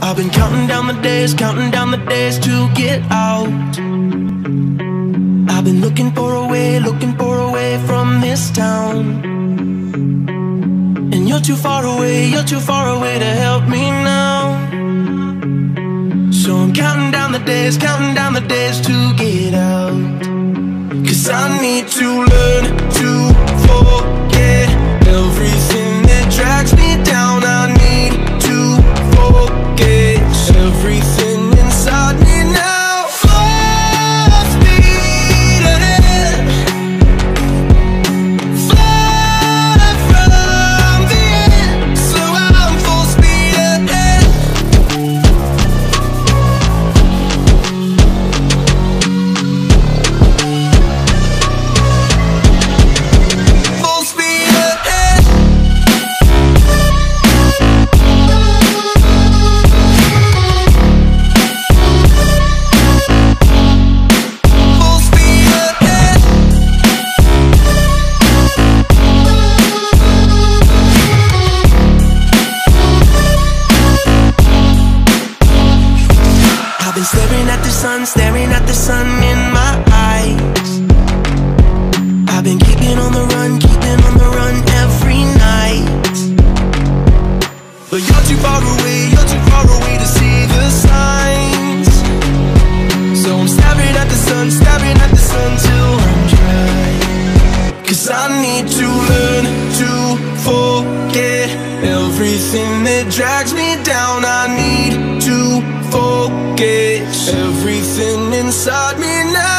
I've been counting down the days to get out. I've been looking for a way from this town. And you're too far away to help me now. So I'm counting down the days to get out. 'Cause I need to learn to forget everything that drags me down. I need to focus everything inside me. Staring at the sun in my eyes. I've been keeping on the run every night. But you're too far away to see the signs. So I'm staring at the sun till I'm dry. 'Cause I need to learn to forget everything that drags me down. I need to forget everything inside me now.